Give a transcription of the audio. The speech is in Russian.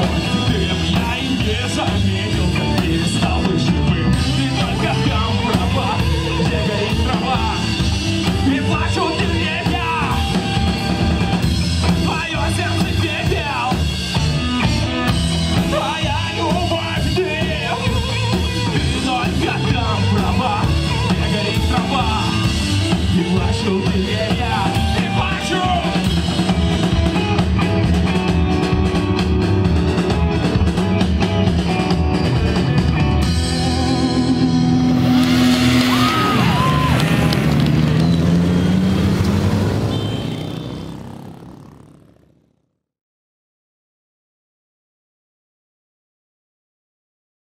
тобой, теперь я и не заметил.